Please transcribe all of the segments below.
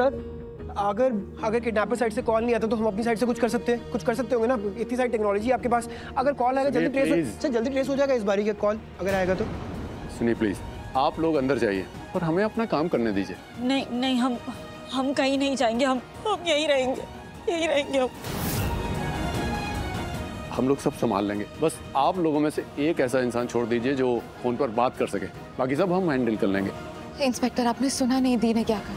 Sir, अगर kidnapper side से call नहीं आता तो हम अपनी साइड से कुछ कर सकते हैं, होंगे ना, इतनी सारी टेक्नोलॉजी आपके पास। अगर कॉल आएगा जल्दी ट्रेस हो जाएगा इस बारी का कॉल अगर आएगा तो। सुनिए प्लीज, आप लोग अंदर जाइए और हमें अपना काम करने दीजिए। नहीं नहीं, हम कहीं नहीं जाएंगे, हम यही रहेंगे, हम लोग सब संभाल लेंगे। बस आप लोगों में से एक ऐसा इंसान छोड़ दीजिए जो फोन पर बात कर सके, बाकी सब हम हैंडल कर लेंगे। इंस्पेक्टर, आपने सुना नहीं दी ने क्या कहा,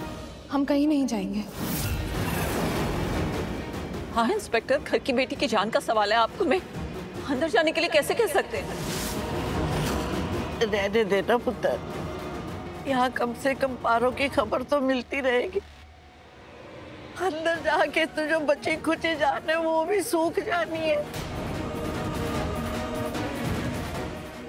हम कहीं नहीं जाएंगे। हाँ इंस्पेक्टर, घर की बेटी की जान का सवाल है, आपको मैं अंदर जाने के लिए कैसे कह सकते हैं? रहने देना पुत्र, यहाँ कम से कम पारों की खबर तो मिलती रहेगी। अंदर जाके तो जो बच्चे खुचे जाने वो भी सूख जानी है।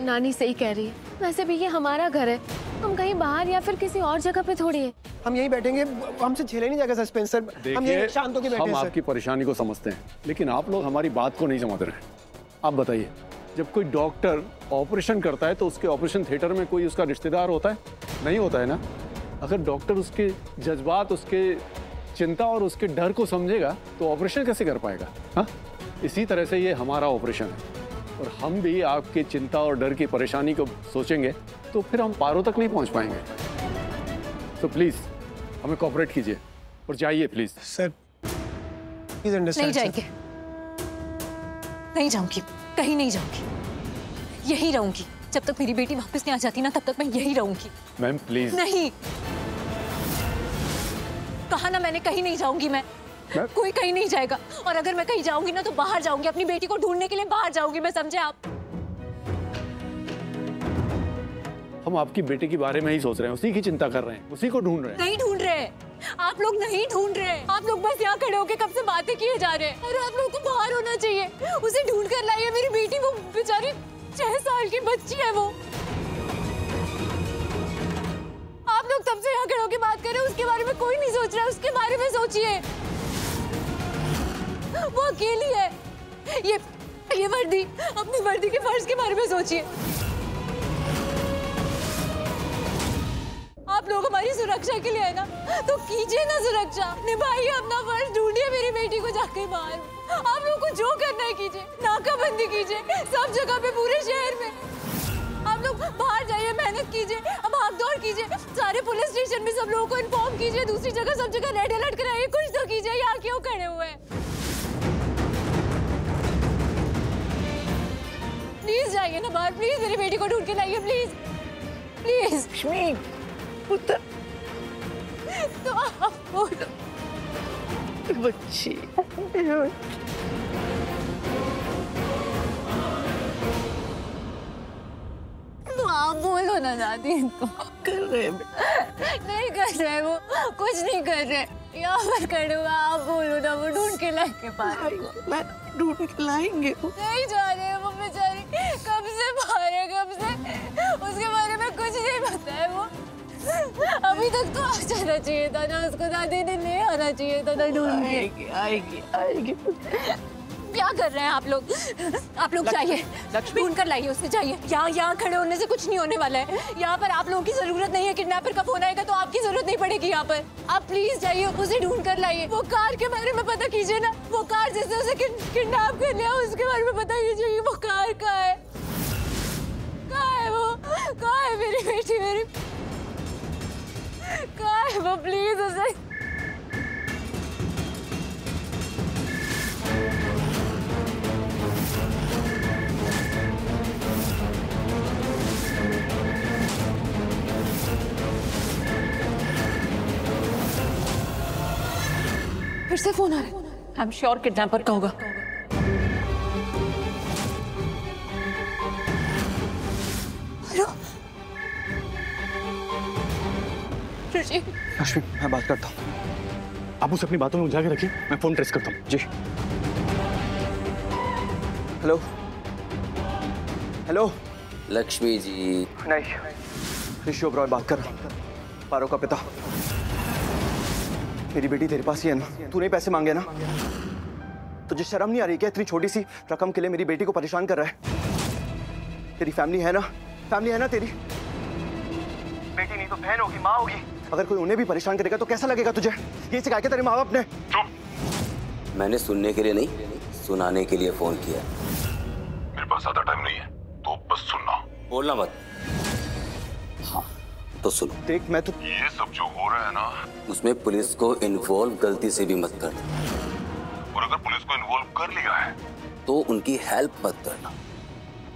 नानी सही कह रही है, वैसे भी ये हमारा घर है, हम कहीं बाहर या फिर किसी और जगह पे थोड़ी है। हम यही बैठेंगे, हमसे झेले नहीं जाएगा सस्पेंस सर। हम यही शांत होकर बैठे हैं। आपकी परेशानी को समझते हैं, लेकिन आप लोग हमारी बात को नहीं समझ रहे हैं। आप बताइए, जब कोई डॉक्टर ऑपरेशन करता है तो उसके ऑपरेशन थिएटर में कोई उसका रिश्तेदार होता है? नहीं होता है ना। अगर डॉक्टर उसके जज्बात, उसके चिंता और उसके डर को समझेगा तो ऑपरेशन कैसे कर पाएगा? हाँ, इसी तरह से ये हमारा ऑपरेशन है और हम भी आपके चिंता और डर की परेशानी को सोचेंगे तो फिर हम पारों तक नहीं पहुंच पाएंगे। तो प्लीज हमें कोऑपरेट कीजिए और जाइए प्लीज। Sir please understand. नहीं जाऊंगी, कहीं नहीं जाऊंगी, यही रहूंगी। जब तक मेरी बेटी वापस नहीं आ जाती ना तब तक मैं यही रहूंगी। Ma'am please. नहीं, कहा ना मैंने कहीं नहीं जाऊंगी मैं। कोई कहीं नहीं जाएगा, और अगर मैं कहीं जाऊंगी ना तो बाहर जाऊंगी, अपनी बेटी को ढूंढने के लिए बाहर जाऊंगी मैं, समझे आप? हम आपकी बेटी के बारे में ही सोच रहे हैं, उसी की चिंता कर रहे हैं, उसी को ढूंढ रहे हैं। नहीं ढूंढ रहे आप लोग, नहीं ढूंढ रहे आप लोग, बस यहाँ खड़े होकर कब से बातें किए जा रहे हैं। अरे आप लोग को बाहर होना चाहिए, उसे ढूंढ कर लाइए मेरी बेटी, वो बेचारी 6 साल की बच्ची है वो। आप लोग तब से यहाँ खड़े होकर बात कर रहे हैं, उसके बारे में कोई नहीं सोच रहा, उसके बारे में सोचिए। वो अकेली है, ये वर्दी, अपनी वर्दी के फर्ज के बारे में सोचिए। आप लोग हमारी सुरक्षा के लिए है ना, तो कीजिए ना सुरक्षा, निभाइए अपना फर्ज, ढूंढिए मेरी बेटी को जाके बाहर। आप लोग को जो करना है कीजिए, नाकाबंदी कीजिए सब जगह पे, पूरे शहर में। आप लोग बाहर जाइए, मेहनत कीजिए, भाग दौड़ कीजिए, सारे पुलिस स्टेशन में सब लोगों को इन्फॉर्म कीजिए, दूसरी जगह सब जगह रेड अलर्ट कराइए, कुछ तो कीजिए, यहाँ क्यों खड़े हुए हैं? प्लीज जाइए ना बाहर, प्लीज मेरी बेटी को ढूंढ के लाइए, प्लीज प्लीज। लक्ष्मी पुत्र, तो आप बच्ची, तो आप बोलो ना दादी, इनको कर रहे नहीं कर रहे, वो कुछ नहीं कर रहे, यहाँ पर खड़े हुआ, आप बोलो ना वो ढूंढ के लाएंगे बाहर, ढूंढ के लाएंगे। नहीं जा रहे वो बेचारी, कब से बाहर है, कब से, उसके बारे में कुछ नहीं पता है वो। अभी तक तो आ जाना चाहिए था ना उसको, दादी ने ले आना चाहिए था ना ढूंढ के। आएगी आएगी। क्या कर रहे हैं आप लोग? आप लोग जाइए, ढूंढ कर लाइए उसे, जाइए। यहाँ खड़े होने से कुछ नहीं होने वाला है, यहाँ पर आप लोगों की जरूरत नहीं है। किडनैपर का फोन आएगा तो आपकी जरूरत नहीं पड़ेगी यहाँ पर। आप प्लीज जाइए, उसे ढूंढ कर लाइए। वो कार के बारे में पता कीजिए ना, वो कार जिससे उसे किडनैप कर लिया उसके बारे में पता कीजिए, वो कार कहाँ है, वो कहाँ है मेरी बेटी, मेरी कहाँ है वो, प्लीज उसे। फिर से फोन आ रहा है, आई एम श्योर किडनैपर का होगा। हेलो रुचि। लक्ष्मी, मैं बात करता हूँ, आप उसे अपनी बातों में उलझा के रखिए, मैं फोन ट्रेस करता हूँ। जी हेलो हेलो। लक्ष्मी जी। नहीं, ऋषि ओबराय बात कर रहा हूँ, पारो का पिता। मेरी बेटी तेरे पास ही है ना, तूने पैसे मांगे ना, तुझे शर्म नहीं आ रही क्या? इतनी छोटी सी रकम के लिए मेरी बेटी को परेशान कर रहा है। तेरी फैमिली है ना, तेरी बेटी नहीं तो बहन होगी, माँ होगी, अगर कोई उन्हें भी परेशान करेगा तो कैसा लगेगा तुझे? ये सिखाया क्या तेरे माँ बाप ने? मैंने सुनने के लिए नहीं, सुनाने के लिए फोन किया। मेरे पास ज्यादा टाइम नहीं है, तो बस सुनना, बोलना मत। हाँ तो सुनो, देख मैं तो ये सब जो हो रहा है ना, उसमें पुलिस को इन्वॉल्व गलती से भी मत कर। और अगर पुलिस को इन्वॉल्व कर लिया है तो उनकी हेल्प मत करना।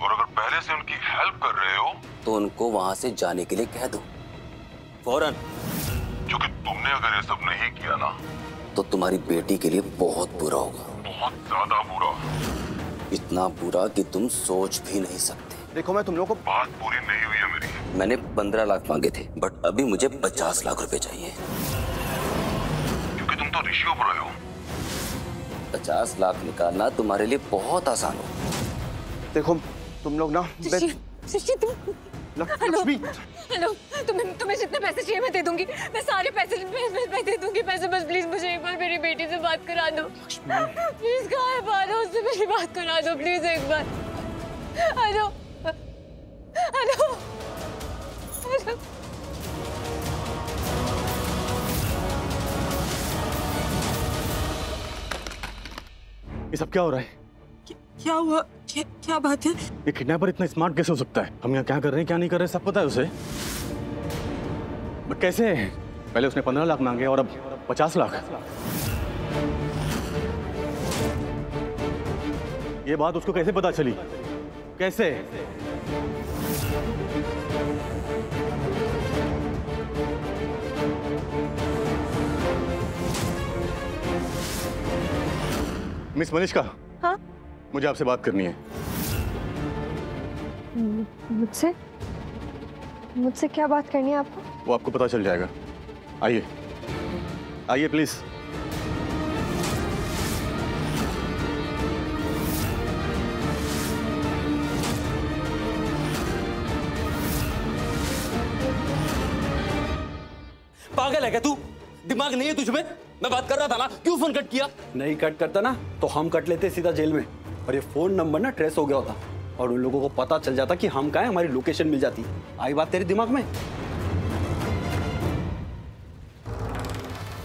और अगर पहले से उनकी हेल्प कर रहे हो तो उनको वहाँ से जाने के लिए कह दो फौरन, क्योंकि तुमने अगर ये सब नहीं किया ना तो तुम्हारी बेटी के लिए बहुत बुरा होगा, बहुत ज्यादा बुरा, इतना बुरा कि तुम सोच भी नहीं सकते। देखो मैं तुम लोगों को, बात पूरी नहीं हुई है मेरी। मैंने 15 लाख मांगे थे बट अभी मुझे 50 लाख रुपए चाहिए, क्योंकि तुम तो ऋषि हो रहे हो। 50 लाख निकालना तुम्हारे लिए बहुत आसान हो। देखो तुम लोग ना, लक्ष्मी, हेलो, तुम्हें जितने पैसे चाहिए मैं दे दूंगी, मैं सारे पैसे मैं दे दूंगी पैसे, बस प्लीज मुझे एक बार मेरी बेटी से बात करा दो। प्लीज कहाँ बात हो, उससे मेरी बात करा दो प्लीज एक बार। हेलो हेलो हेलो ये सब क्या हो रहा है? क्या हुआ? क्या बात है? ये किडनैपर इतना स्मार्ट कैसे हो सकता है? हम यहाँ क्या कर रहे हैं क्या नहीं कर रहे सब पता है उसे, बट कैसे? पहले उसने 15 लाख मांगे और अब 50 लाख। ये बात उसको कैसे पता चली? कैसे? मिस मनीषा, हाँ? मुझे आपसे बात करनी है। मुझसे? मुझसे क्या बात करनी है आपको? वो आपको पता चल जाएगा। आइए आइए प्लीज। पागल है क्या तू? दिमाग नहीं है तुझमें? मैं बात कर रहा था ना, क्यों फोन कट किया? नहीं कट करता ना तो हम कट लेते सीधा जेल में, और ये फोन नंबर ना ट्रेस हो गया होता और उन लोगों को पता चल जाता कि हम कहाँ हैं, हमारी लोकेशन मिल जाती। आई बात तेरे दिमाग में?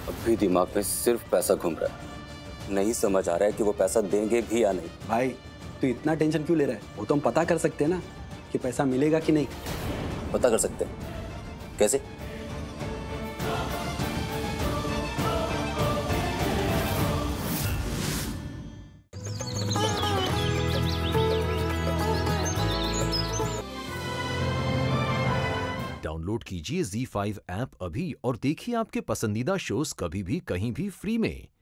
अभी दिमाग में सिर्फ पैसा घूम रहा है, नहीं समझ आ रहा है कि वो पैसा देंगे भी या नहीं। भाई तू इतना टेंशन क्यों ले रहा है? वो तो हम पता कर सकते हैं ना कि पैसा मिलेगा कि नहीं। पता कर सकते हैं? कैसे? डाउनलोड कीजिए Z5 ऐप अभी और देखिए आपके पसंदीदा शोज कभी भी कहीं भी फ्री में।